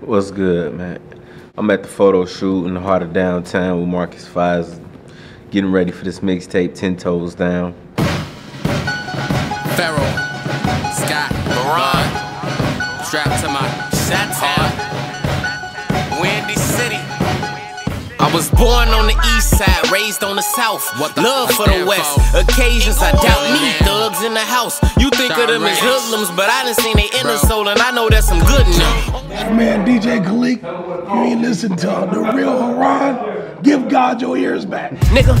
What's good, man? I'm at the photo shoot in the heart of downtown with Marcus Fizer, getting ready for this mixtape, 10 Toes Down. Pharaoh, Scott, Baron, strapped to my Satan, Windy City. I was born on the east side, raised on the south. Love for the west, occasions I doubt me. Thugs in the house, you think of them as hoodlums, but I done seen they inner soul, and I know there's some good in them. Man, DJ Khaaliq, you ain't listen to The Real Herron. Give God your ears back, nigga.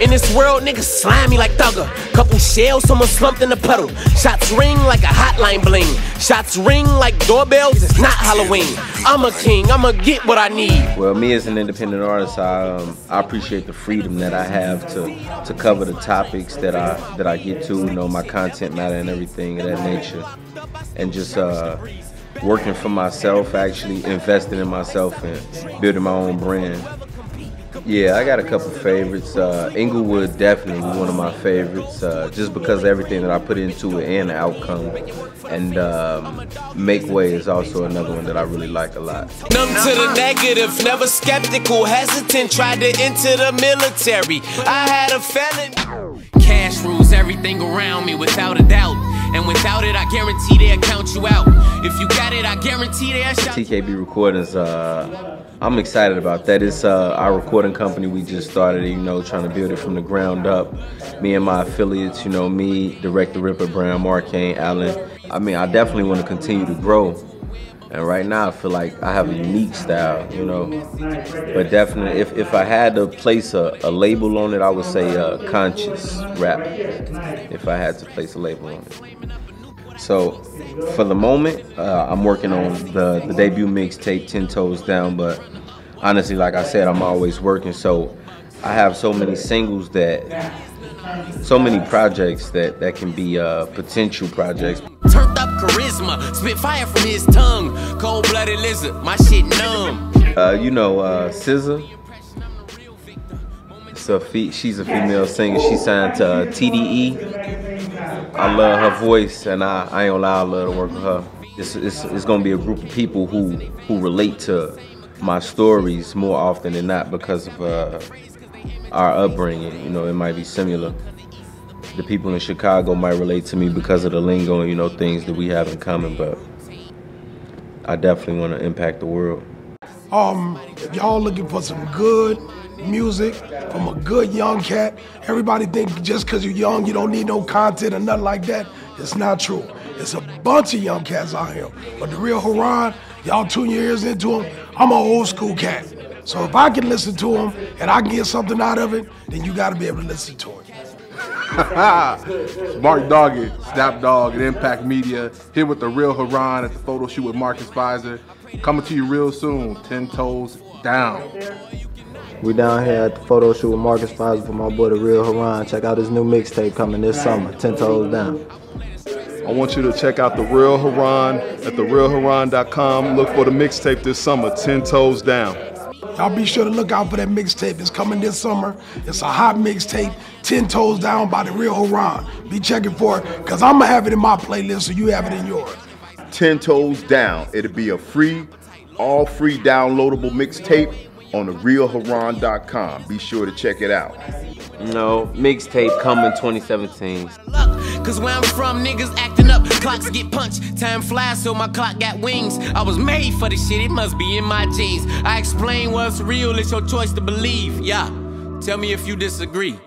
In this world, niggas slimy like Thugger. Couple shells, someone slumped in a puddle. Shots ring like a hotline bling. Shots ring like doorbells, it's not Halloween. I'm a king, I'ma get what I need. Well, me as an independent artist, I appreciate the freedom that I have to cover the topics that I get to, you know, my content matter and everything of that nature. And just working for myself, actually investing in myself and building my own brand. Yeah, I got a couple favorites. Inglewood definitely one of my favorites, just because of everything that I put into it and the outcome. And Make Way is also another one that I really like a lot. Numb to the negative, never skeptical, hesitant, tried to enter the military. I had a felony. Cash rules everything around me without a doubt. And without it, I guarantee they'll count you out. If you got it, I guarantee they'll shout you out. TKB Recordings, I'm excited about that. It's our recording company we just started, you know, trying to build it from the ground up. Me and my affiliates, you know, me, Director Ripper, Brown, Marcane, Allen. I mean, I definitely want to continue to grow. And right now, I feel like I have a unique style, you know. But definitely, if I had to place a label on it, I would say conscious rap, if I had to place a label on it. So, for the moment, I'm working on the debut mixtape, 10 Toes Down, but honestly, like I said, I'm always working, so I have so many singles so many projects that can be potential projects. Turned up charisma, spit fire from his tongue, cold-blooded lizard, my shit numb. You know, SZA, she's a female singer, she signed to TDE. I love her voice, and I ain't gonna lie, I love to work with her. It's gonna be a group of people who relate to my stories more often than not because of our upbringing. You know, it might be similar. The people in Chicago might relate to me because of the lingo and, you know, things that we have in common, but I definitely want to impact the world. If y'all looking for some good music from a good young cat, everybody think just because you're young you don't need no content or nothing like that. It's not true. It's a bunch of young cats out here. But The Real Herron, y'all tune your ears into him. I'm an old school cat. So if I can listen to him and I can get something out of it, then you got to be able to listen to it. Mark Doggett, Snap Dog at Impact Media, here with The Real Herron at the photo shoot with Marcus Fizer. Coming to you real soon, 10 Toes Down. We down here at the photo shoot with Marcus Fizer for my boy The Real Herron. Check out his new mixtape coming this summer, 10 Toes Down. I want you to check out The Real Herron at therealherron.com. Look for the mixtape this summer, 10 Toes Down. Y'all be sure to look out for that mixtape. It's coming this summer. It's a hot mixtape, 10 Toes Down by The Real Herron. Be checking for it, because I'm going to have it in my playlist so you have it in yours. 10 Toes Down. It'll be a free, all free downloadable mixtape on therealherron.com. Be sure to check it out. No, mixtape coming 2017. Cause where I'm from, niggas acting up, clocks get punched. Time flies, so my clock got wings. I was made for this shit, it must be in my genes. I explain what's real, it's your choice to believe. Yeah, tell me if you disagree.